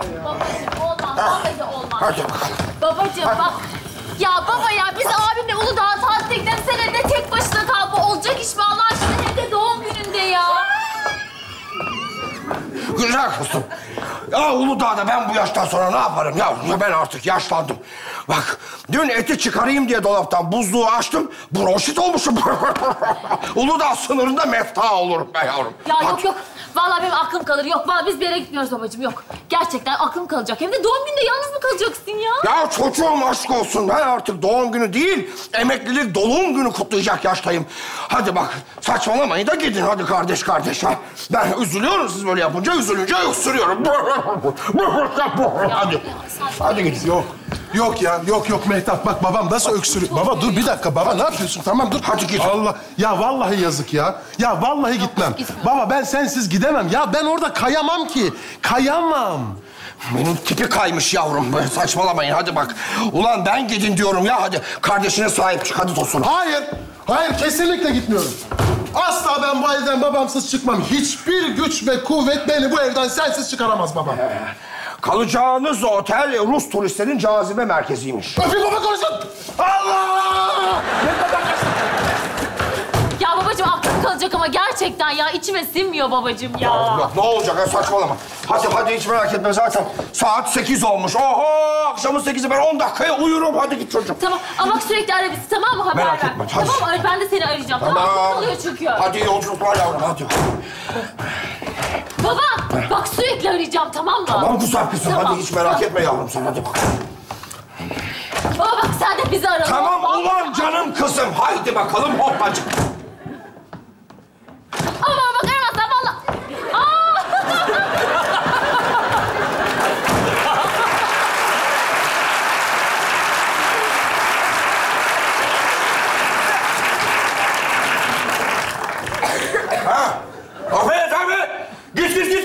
Babacığım olmaz, babacığım olmaz. Hadi bakalım. Babacığım bak. Ya baba ya, biz abimle Uludağ tatile gidelim. Sen evde tek başına kal. Bu olacak iş mi Allah aşkına? Hem de doğum gününde ya. Güzel kızım. Ya Uludağ'da ben bu yaştan sonra ne yaparım? Ya ben artık yaşlandım. Bak, dün eti çıkarayım diye dolaptan buzluğu açtım, bronşit olmuşum. Uludağ sınırında mefta olurum ben yavrum. Ya hadi. Yok yok, vallahi benim aklım kalır. Yok, vallahi biz bir yere gitmiyoruz babacığım, yok. Gerçekten aklım kalacak. Hem de doğum gününde yalnız mı kalacaksın ya? Ya çocuğum aşk olsun. Ben artık doğum günü değil, emeklilik dolum günü kutlayacak yaştayım. Hadi bak, saçmalamayın da gidin hadi kardeş kardeş. Ha. Ben üzülüyorum siz böyle yapınca, üzülünce öksürüyorum. Hadi, hadi gidin. Yok. Yok ya, yok yok Mehtap. Bak babam nasıl öksürüyor. Baba dur bir dakika. Baba ne yapıyorsun? Tamam dur. Hadi git. Allah. Ya vallahi yazık ya. Ya vallahi gitmem. Baba ben sensiz gidemem. Ya ben orada kayamam ki. Kayamam. Bunun tipi kaymış yavrum. Böyle saçmalamayın hadi bak. Ulan ben gidin diyorum ya hadi. Kardeşine sahip çık. Hadi Tosun. Hayır. Hayır kesinlikle gitmiyorum. Asla ben bu evden babamsız çıkmam. Hiçbir güç ve kuvvet beni bu evden sensiz çıkaramaz babam. Kalacağınız otel Rus turistlerin cazibe merkeziymiş. Öpeyim baba konuşun! Allah! Ya babacığım aklım kalacak ama gerçekten ya içime sinmiyor babacığım ya. Ya ne olacak ya saçmalama. Hadi hadi hiç merak etme zaten saat 8 olmuş. Oho akşamın 8'i ben 10 dakikaya uyurum. Hadi git çocuğum. Tamam ama bak sürekli ara bizi tamam mı? Haber merak ver. Etme, hadi. Tamam mı? Ben de seni arayacağım. Tamam. Tamam oluyor çünkü. Hadi yolculuklar yavrum hadi. Baba, bak sürekli arayacağım, tamam mı? Tamam güzel kızım, tamam. Hadi hiç merak etme yavrum sen, hadi bak. Baba bak, sen de bizi ara. Tamam ulan canım kızım, haydi bakalım hoppacık. Ama bak aramazsan valla...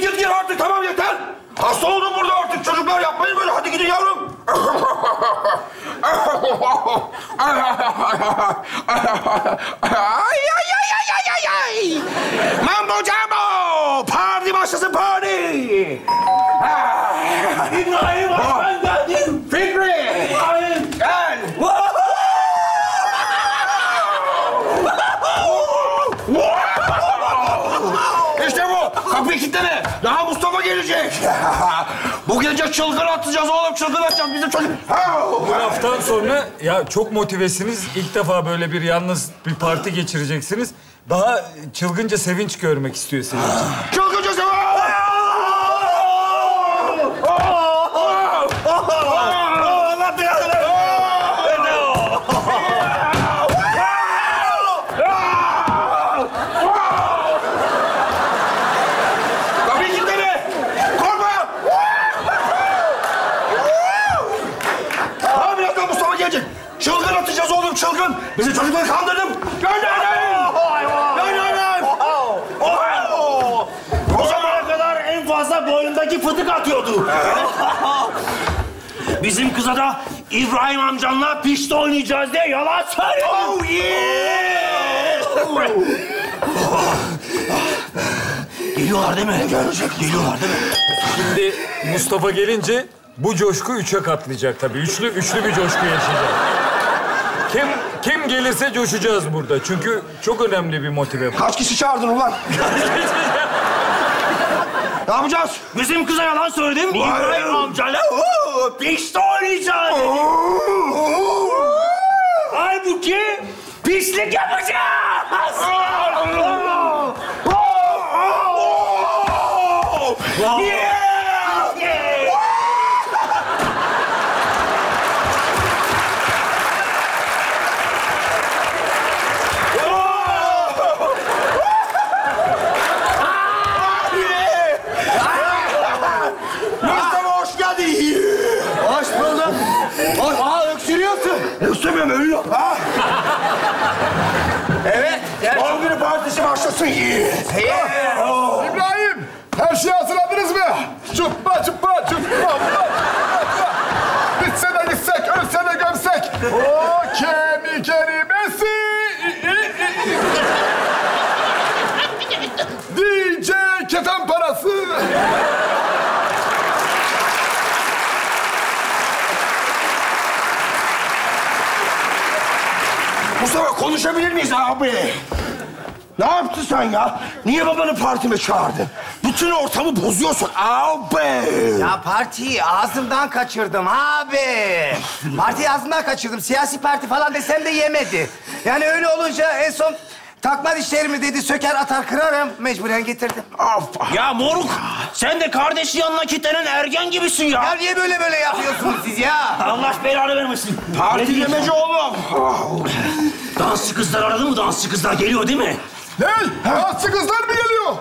Git artık tamam yeter. Hasta oldum burada artık. Çocuklar yapmayın böyle. Hadi gidin yavrum. Ay. Mambo jambo. Parti başlasın parti. İbrahim ben geldim. Fikri. İbrahim gel. İşte bu. Kapıyı kilitleme. Daha Mustafa gelecek. Bu gece çılgın atacağız oğlum, çılgın atacağız bizim çocuk. Bu haftadan sonra ya çok motivesiniz. İlk defa böyle bir yalnız bir parti geçireceksiniz. Daha çılgınca sevinç görmek istiyor senin için. Çılgınca sevinç! Çılgın! Bizi çocukları kandırdım! Gönderin! Gönderin! O zamana kadar en fazla boynundaki fıtık atıyordu. Bizim kıza da İbrahim amcanla pişti oynayacağız diye yalan söylüyor. Oh yeah! Geliyorlar değil mi? Geliyorlar değil mi? Şimdi Mustafa gelince bu coşku 3'e katlayacak tabii. Üçlü bir coşku yaşayacak. Kim gelirse coşacağız burada. Çünkü çok önemli bir motive bu. Kaç kişi çağırdın ulan? Ne yapacağız? Bizim kıza yalan söyledim. İbrahim amcayla pişti oynayacağız. Halbuki pislik yapacağız. Öksürmüyorum, ölüyorum. Ha? Evet. Doğum günü partisi başlasın. İbrahim, her şeyi hazırladınız mı? Çuppa. Bitsene gitsek, ölsene gömsek. O kemi kelimesi. DJ keten parası. Konuşabilir miyiz abi? Ne yaptın sen ya? Niye babanı partime çağırdın? Bütün ortamı bozuyorsun abi. Ya partiyi ağzımdan kaçırdım abi. Partiyi ağzımdan kaçırdım. Siyasi parti falan desem de yemedi. Yani öyle olunca en son takma dişlerimi dedi, söker atar kırarım. Mecburen getirdim. Of. Ya moruk, sen de kardeşi yanına kilitlenen ergen gibisin ya. Ya niye böyle yapıyorsunuz siz ya? Allah belanı vermesin. Parti yemeci oğlum. Dansçı kızlar aradı mı? Dansçı kızlar geliyor değil mi? Ne? Dansçı kızlar mı geliyor?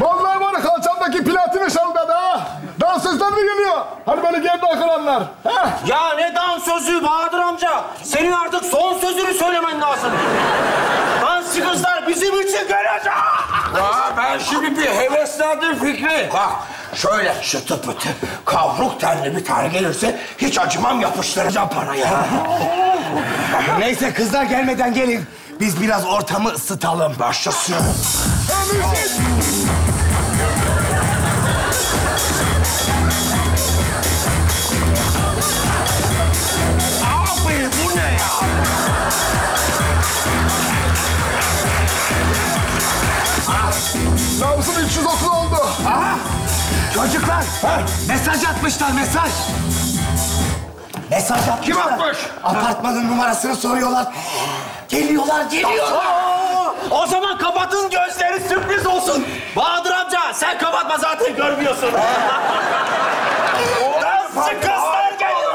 Vallahi bana kalçamdaki platini çaldı da. Dansözler mi geliyor? Hani böyle geride akılanlar. Heh. Ya ne dansözü Bahadır amca? Senin artık son sözünü söylemen lazım. Dansçı kızlar bizim için gelecek. Ya ben şimdi bir heveslendim Fikri. Bak şöyle şıtı pıtı, kavruk tenli bir tane gelirse hiç acımam, yapıştıracağım parayı. Neyse kızlar gelmeden gelin. Biz biraz ortamı ısıtalım. Başlasın. Abi bu ne ya? Nabzım 330 oldu. Aha. Çocuklar, ha? Mesaj atmışlar, mesaj. Mesaj atmışlar. Kim atmış? Apartmanın numarasını soruyorlar. Geliyorlar. O zaman kapatın gözleri, sürpriz olsun. Bahadır amca, sen kapatma, zaten görmüyorsun. Dansçı kızlar geliyor.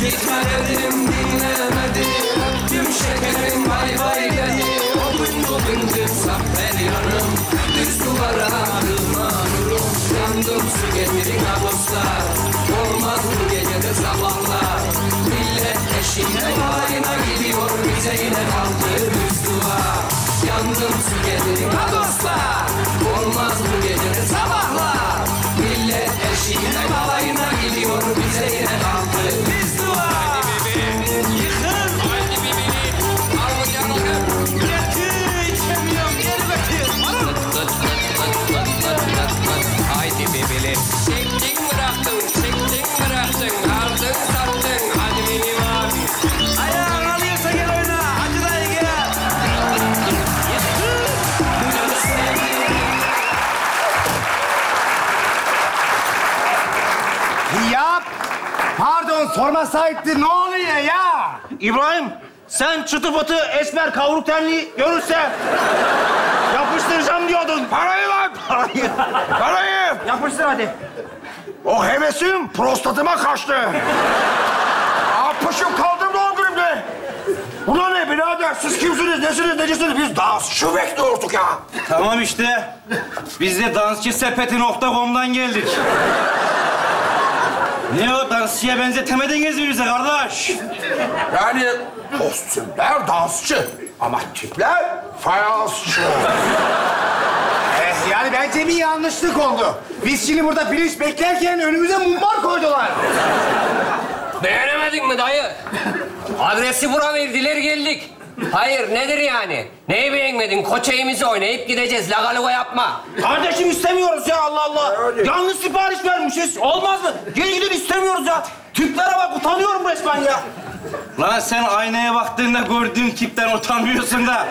Geçmedim, dinlemedim. Tüm şekerim bay bay dedi. O gün bugündür saf feryanım. Düz duvara arıma durum. Yandım su getirin aboslar. Olmaz bu gecede sabahlar. Millet eşiğine bayına gidiyor. Bize yine kaldı düz duvar. Yandım su getirin aboslar. Olmaz bu gecede sabahlar. Millet eşiğine bayına gidiyor. Bize yine kaldı. Sorma sahipti, ne oluyor ya? İbrahim, sen çıtı pıtı esmer kavruk tenli görürsen yapıştıracağım diyordun. Parayı lan! Parayı! Yapıştır hadi. O hevesim prostatıma kaçtı. Apışım kaldım doğum günümde. Ulan ne birader, siz kimsiniz, nesiniz, necisiniz? Biz dansçı bekliyorduk ya. Tamam işte. Biz de dansçısepeti.com'dan geldik. Ne o? Dansçıya benzetemediniz mi bize kardeş? Yani kostümler dansçı ama tipler fayansçı. Yani bence bir yanlışlık oldu. Biz şimdi burada pirinç beklerken önümüze mumbar koydular. Beğenemedin mi dayı? Adresi bura verdiler, geldik. Hayır, nedir yani? Neyi beğenmedin? Koçeyimizi oynayıp gideceğiz. Lagaluga yapma. Kardeşim istemiyoruz ya, Allah Allah. Öyle. Yanlış sipariş vermişiz. Olmaz mı? Geri gidin, istemiyoruz ya. Tiplere bak, utanıyorum resmen ya. Lan sen aynaya baktığında gördüğün tipten utanmıyorsun da.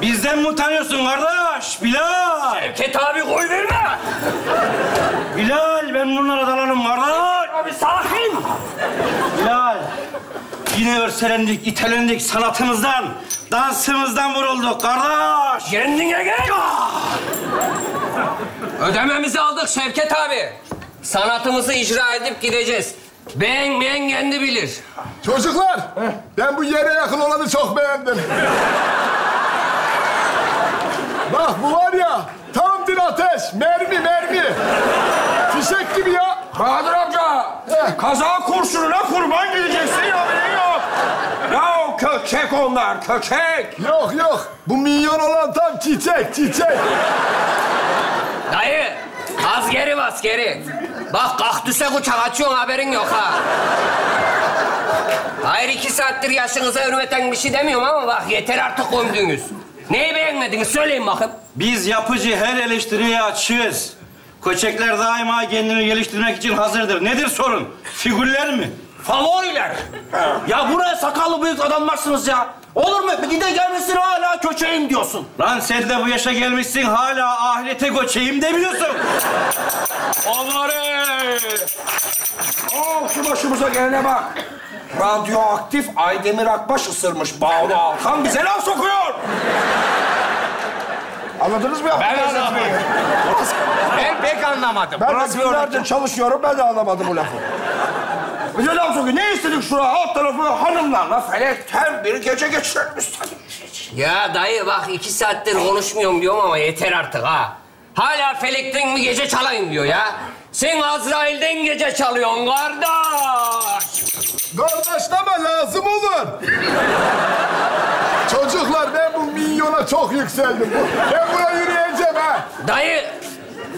Bizden mi utanıyorsun kardeş? Bilal! Şevket abi koy verme! Bilal, ben bunlara dalanım kardeş. Abi sakin! Bilal. Yine örselendik, itelendik sanatımızdan, dansımızdan vurulduk kardeş. Kendine gel. Ödememizi aldık Şevket abi. Sanatımızı icra edip gideceğiz. Ben kendi bilir. Çocuklar, ben bu yere yakın olanı çok beğendim. Bak bu var ya, tam bir ateş, mermi. Fişek gibi ya. Bahadır amca. Kaza kurşununa kurban gideceksin ya. Ya o kökek onlar, kökek. Yok yok, bu minyon olan tam çiçek, çiçek. Dayı, askeri askeri. Bak kaktüse uçak açıyorsun, haberin yok ha. Hayır, 2 saattir yaşınıza hürmeten bir şey demiyorum ama bak yeter artık gömdünüz. Neyi beğenmediniz? Söyleyin bakayım. Biz yapıcı her eleştiriye açığız. Köçekler daima kendini geliştirmek için hazırdır. Nedir sorun? Figürler mi? Favoriler. Ya buraya sakallı büyük adamlarsınız ya. Olur mu? Bir de gelmişsin hala köçeğim diyorsun. Lan sen de bu yaşa gelmişsin hala ahirete göçeğim demiyorsun. Onları. Oh, şu başımıza gelene bak. Radyoaktif Aydemir Akbaş ısırmış Banu Alkan bize laf sokuyor. Anladınız mı? Ben anlamadım. Ben pek anlamadım. Ben günlerdir çalışıyorum, ben de anlamadım bu lafı. Bize laf sokuyor. Ne istedik şuraya? Alt tarafı hanımlarla felekten bir gece geçirmiş. Ya dayı bak 2 saattir konuşmuyorum diyorum ama yeter artık ha. Hala felekten mi gece çalayım diyor ya. Sen Azrail'den gece çalıyorsun kardeş. Kardeş deme, lazım olur. Çocuklar ben bu milyona çok yükseldim. Ben buraya yürüyeceğim ha. Dayı,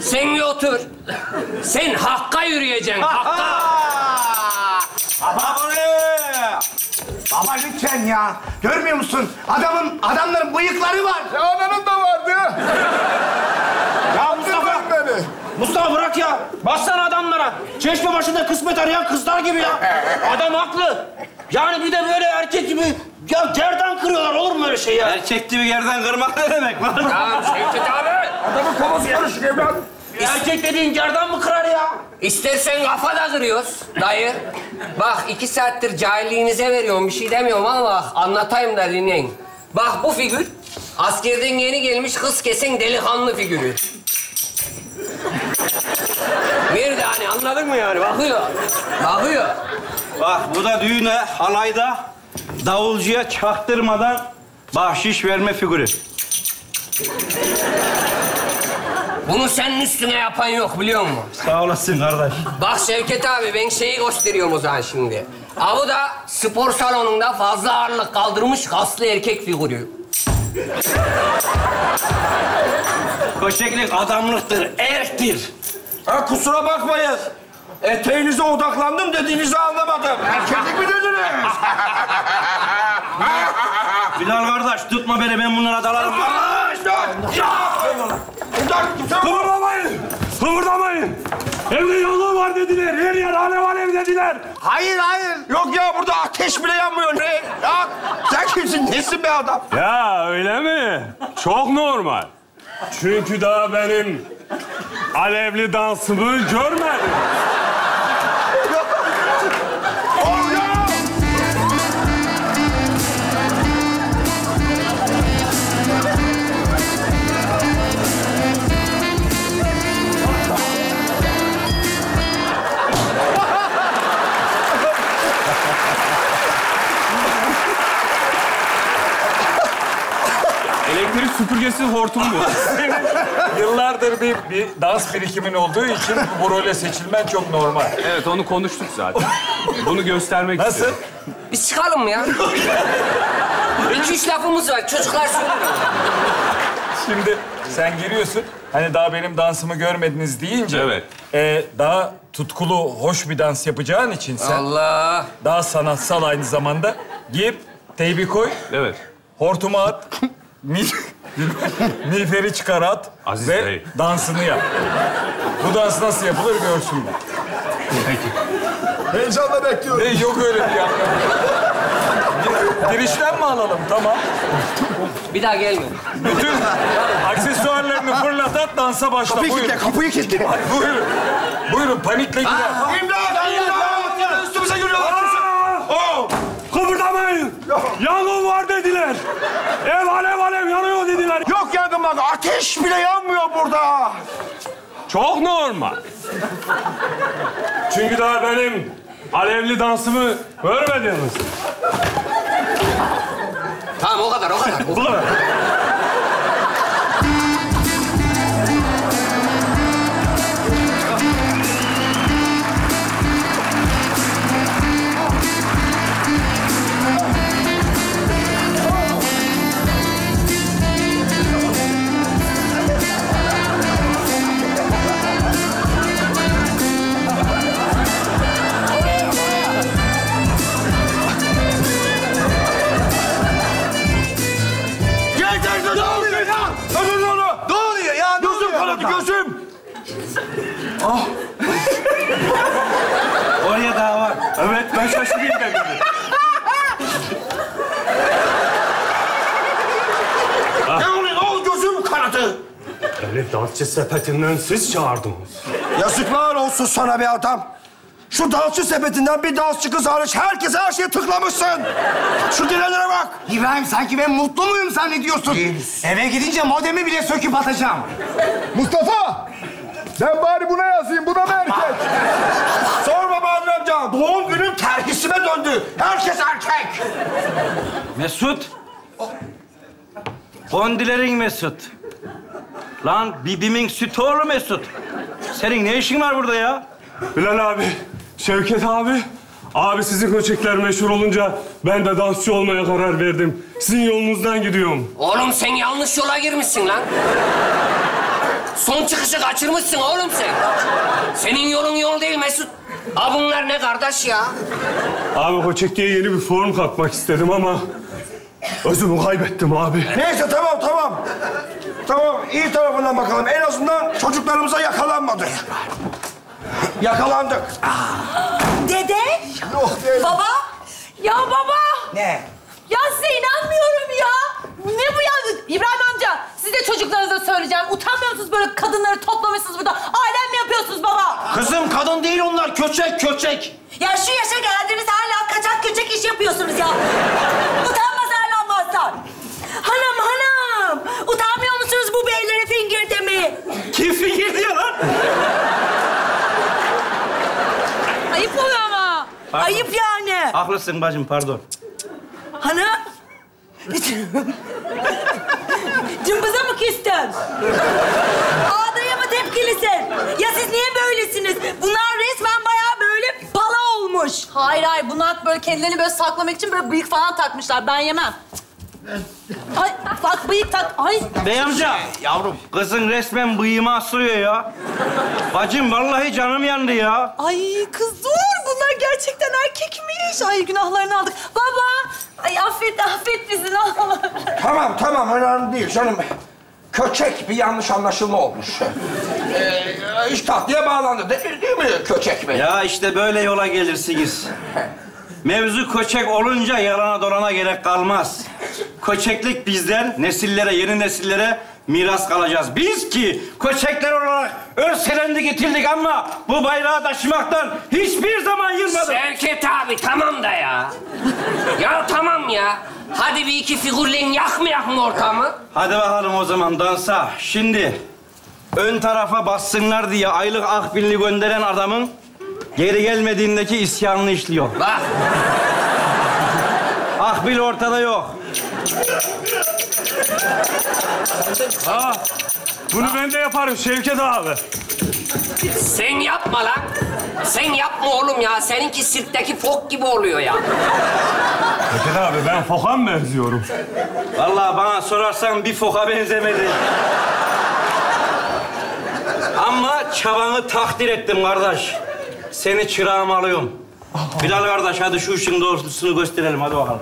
sen bir otur. Sen Hakk'a yürüyeceksin, Hakk'a. Baba lütfen ya. Görmüyor musun? Adamların bıyıkları var. Ya ananın da vardı. Ya Mustafa. Beni. Mustafa bırak ya. Baksana adamlara. Çeşme başında kısmet arayan kızlar gibi ya. Adam haklı. Yani bir de böyle erkek gibi ya gerdan kırıyorlar. Olur mu öyle şey ya? Erkek gibi gerdan kırmak ne demek lan? Ya Şevket abi. Adamın kafası karışık evlat. Erkek dediğin gerdan mı kırar ya? İstersen kafa da kırıyoruz dayı. Bak 2 saattir cahilliğinize veriyorum, bir şey demiyorum ama bak anlatayım da dinleyin. Bak bu figür askerden yeni gelmiş kız kesen delikanlı figürü. Bir de hani anladın mı yani? Bakıyor, bakıyor. Bak bu da düğüne, halayda davulcuya çaktırmadan bahşiş verme figürü. Bunu senin üstüne yapan yok biliyor musun? Sağ olasın kardeş. Bak Şevket abi ben şeyi gösteriyorum o zaman şimdi. Avu da spor salonunda fazla ağırlık kaldırmış kaslı erkek figürü. Köşeklik adamlıktır, erktir. Ha kusura bakmayın. Eteğinize odaklandım dediğinizi anlamadım. Erkeklik mi dediniz? Bilal kardeş tutma beni, ben bunlara dalarım. Kıvırdamayın! Kıvırdamayın! Evde yolu var dediler, her yer alev alev dediler. Hayır, hayır. Yok ya, burada ateş bile yanmıyor. Ne? Ya, sen kimsin, nesin be adam? Ya öyle mi? Çok normal. Çünkü daha benim alevli dansımı görmedim. Elektrik süpürgesi hortum bu. Yıllardır bir dans birikimin olduğu için bu role seçilmen çok normal. Evet, onu konuştuk zaten. Bunu göstermek nasıl? İstiyorum. Nasıl? Biz çıkalım mı ya? 2-3 lafımız var, çocuklar söylüyor. Şimdi sen giriyorsun, hani daha benim dansımı görmediniz deyince... Evet. Daha tutkulu, hoş bir dans yapacağın için sen... Allah! Daha sanatsal aynı zamanda. Gir, teybi koy. Evet. Hortumu at. Miğferi çıkar at Aziz ve Bey. Dansını yap. Bu dans nasıl yapılır görsünler. Heyecanla bekliyorum. Ne, yok öyle bir yapma. Girişten mi alalım? Tamam. Bir daha gelme. Bütün aksesuarlarını fırlat at, dansa başla. Kapıyı buyurun. Kilitle, kapıyı kilitle. Buyurun. Buyurun, panikle girer. İmdat! İmdat! Üstümüze giriyorlar. Kıpırdamayın. Yangın var dediler. Ev alev alev yanıyor dediler. Yok yangın bak, ateş bile yanmıyor burada. Çok normal. Çünkü daha benim alevli dansımı görmediniz. Tamam o kadar, o kadar. O kadar. Ah! Oraya daha var. Evet, ben şaşırayım ben bunu. Ne oluyor? O gözüm kanadı. Elif dansçı sepetinden siz çağırdınız. Yazıklar olsun sana be adam. Şu dansçı sepetinden bir dansçı kız hariç herkese her şeye tıklamışsın. Şu dilenlere bak. İbrahim, sanki ben mutlu muyum zannediyorsun? Eve gidince modemi bile söküp atacağım. Mustafa! Ben bari buna yazayım, bu da mı erkek? Sorma Bahadır amca, doğum günüm terkisime döndü. Herkes erkek. Mesut. Bondilerin Mesut. Lan bibimin sütü oğlu Mesut. Senin ne işin var burada ya? Bilal abi, Şevket abi. Abi sizin köçekler meşhur olunca ben de dansçı olmaya karar verdim. Sizin yolunuzdan gidiyorum. Oğlum sen yanlış yola girmişsin lan. Son çıkışı kaçırmışsın oğlum sen. Senin yolun yol değil Mesut. Aa, bunlar ne kardeş ya? Abi köçek diye yeni bir form katmak istedim ama özümü kaybettim abi. Neyse tamam. Tamam, iyi tarafından bakalım. En azından çocuklarımıza yakalanmadık. Yakalandık. Dede. Yok dede. Baba. Ya baba. Ne? Ya size inanmıyorum ya. Ne bu ya? İbrahim amca, siz de çocuklarınıza söyleyeceğim. Utanmıyorsunuz, böyle kadınları toplamışsınız burada. Ailem mi yapıyorsunuz baba? Kızım, kadın değil onlar. Köçek. Ya şu yaşa geldiniz hala kaçak köçek iş yapıyorsunuz ya. Utanmaz ağlanmazlar. Hanım. Utanmıyor musunuz bu beylere fingir demeyi? Kim fingir diyor lan? Ayıp oluyor ama. Pardon. Ayıp yani. Haklısın bacım, pardon. Hanım. Cımbıza mı küstün? Ağdaya mı tepkilisin? Ya siz niye böylesiniz? Bunlar resmen bayağı böyle bala olmuş. Hayır. Bunlar böyle kendilerini böyle saklamak için böyle bıyık falan takmışlar. Ben yemem. Ay bak, bıyık tak. Ay. Bey amca. Yavrum. Kızın resmen bıyığıma asılıyor ya. Bacım vallahi canım yandı ya. Ay kız dur. Bunlar gerçekten erkekmiş. Ay günahlarını aldık. Baba. Ay affet bizi ne olur. Tamam. Önemli değil canım. Köçek bir yanlış anlaşılma olmuş. İş tatlıya bağlandı değil mi köçek mi? Ya işte böyle yola gelirsiniz. Mevzu köçek olunca yalana dolana gerek kalmaz. Köçeklik bizden nesillere, yeni nesillere miras kalacağız. Biz ki köçekler olarak örselendi getirdik ama bu bayrağı taşımaktan hiçbir zaman yılmadık. Şevket abi tamam da ya. Ya tamam ya. Hadi bir iki figürle yakma ortamı. Hadi bakalım o zaman dansa. Şimdi ön tarafa bassınlar diye aylık akbilini gönderen adamın geri gelmediğindeki isyanını işliyor. Bak. Akbil ortada yok. Ha, bunu ben de yaparım Şevket abi. Sen yapma lan. Sen yapma oğlum ya. Seninki sirkteki fok gibi oluyor ya. Şevket abi ben foka mı benziyorum? Vallahi bana sorarsan bir foka benzemedi. Ama çabanı takdir ettim kardeş. Seni çırağıma alıyorum. Bilal kardeş hadi şu işin doğrusunu gösterelim hadi bakalım.